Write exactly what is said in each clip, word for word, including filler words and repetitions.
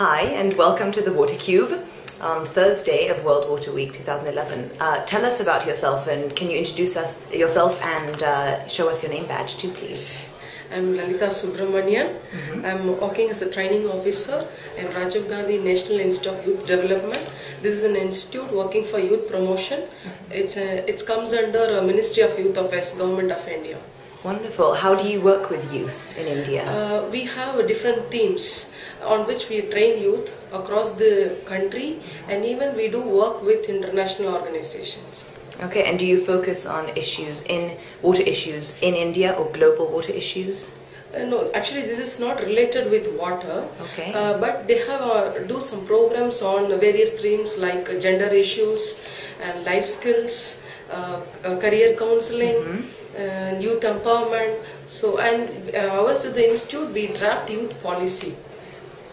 Hi, and welcome to the Water Cube on Thursday of World Water Week twenty eleven. Uh, tell us about yourself, and can you introduce us yourself and uh, show us your name badge too, please? I'm Lalita Subramanian. Mm-hmm. I'm working as a training officer at Rajiv Gandhi National Institute of Youth Development. This is an institute working for youth promotion. Mm-hmm. It's a, it comes under Ministry of Youth Affairs, Government of India. Wonderful. How do you work with youth in India? Uh, we have different themes on which we train youth across the country, and even we do work with international organizations. Okay, and do you focus on issues in water issues in India or global water issues? Uh, no, actually this is not related with water. Okay. Uh, but they have uh, do some programs on various themes like gender issues and life skills, uh, uh, career counseling, mm-hmm. uh, youth empowerment. So, and uh, ours is the institute. We draft youth policy.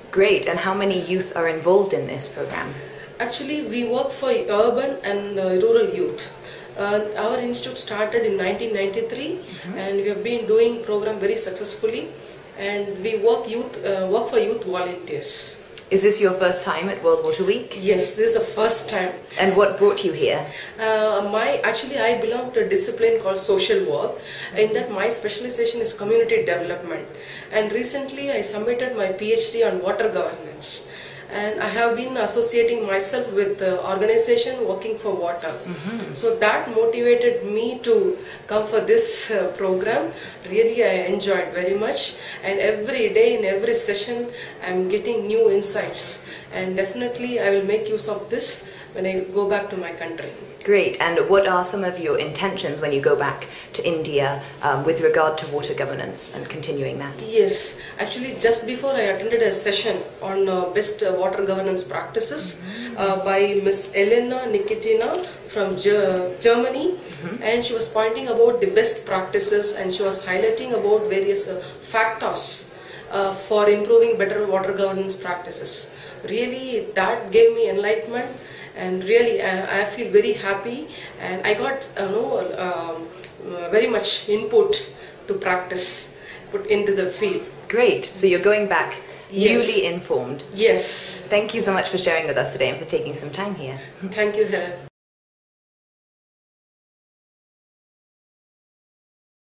Great. And how many youth are involved in this program? Actually, we work for urban and uh, rural youth. Uh, our institute started in nineteen ninety-three, mm-hmm. and we have been doing program very successfully, and we work youth uh, work for youth volunteers. Is this your first time at World Water Week? Yes, this is the first time. And what brought you here? Uh, my actually I belong to a discipline called social work. In that, my specialization is community development. And recently I submitted my PhD on water governance. And I have been associating myself with the organization working for water. Mm-hmm. So that motivated me to come for this uh, program. Really, I enjoyed very much. And every day in every session, I'm getting new insights. And definitely, I will make use of this when I go back to my country. Great. And what are some of your intentions when you go back to India um, with regard to water governance and continuing that? Yes. Actually, just before I attended a session on uh, best uh, water governance practices, mm-hmm. uh, by Miss Elena Nikitina from Ge- Germany. Mm-hmm. And she was pointing about the best practices, and she was highlighting about various uh, factors uh, for improving better water governance practices. Really, that gave me enlightenment. And really, I, I feel very happy, and I got uh, no, um, very much input to practice, put into the field. Great. So you're going back, yes, newly informed. Yes. Thank you so much for sharing with us today and for taking some time here. Thank you, Helen.